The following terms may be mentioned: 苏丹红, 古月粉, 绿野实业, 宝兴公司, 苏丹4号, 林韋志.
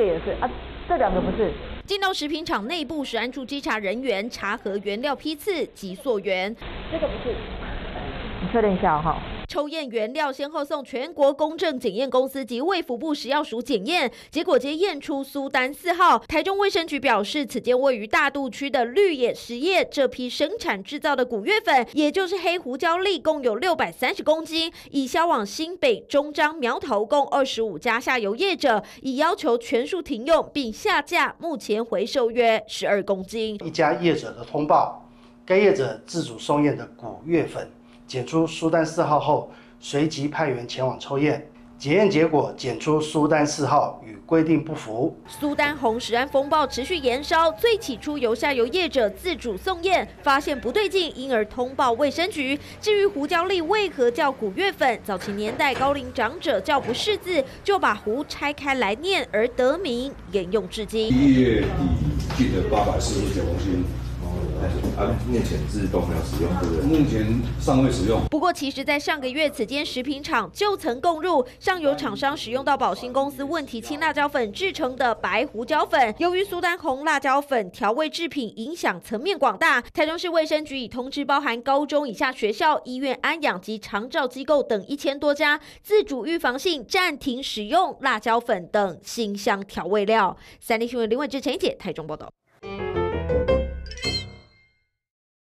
这也是啊，这两个不是。 进到食品厂内部，食安处稽查人员查核原料批次及溯源。这个不是，你确认一下哈。抽验原料先后送全国公证检验公司及卫福部食药署检验，结果皆验出苏丹4号。台中卫生局表示，此间位于大肚区的绿野实业这批生产制造的古月粉，也就是黑胡椒粒，共有630公斤，已销往新北、中彰、苗头共25家下游业者，已要求全数停用并下架。目前 回收约12公斤。一家业者的通报，该业者自主送验的古月粉检出苏丹4号后，随即派员前往抽验。 检验结果检出苏丹4号与规定不符。苏丹红食安风暴持续延烧，最起初由下游业者自主送验，发现不对劲，因而通报卫生局。至于胡椒粒为何叫古月粉，早期年代高龄长者叫不识字，就把“胡”拆开来念，而得名，沿用至今。1月底记得849公斤。 目前是都没有使用，对不对？目前尚未使用。不过，其实，在上个月，此间食品厂就曾供入上游厂商使用到宝兴公司问题青辣椒粉制成的白胡椒粉。由于苏丹红辣椒粉调味制品影响层面广大，台中市卫生局已通知包含高中以下学校、医院、安养及长照机构等1000多家，自主预防性暂停使用辣椒粉等辛香调味料。三立新闻林伟志、陈怡姐台中报道。